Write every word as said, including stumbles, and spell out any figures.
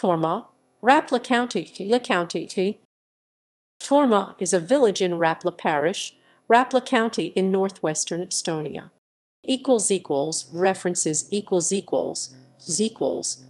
Tõrma, Rapla County. Tõrma is a village in Rapla Parish, Rapla County in northwestern Estonia. Equals equals references equals equals equals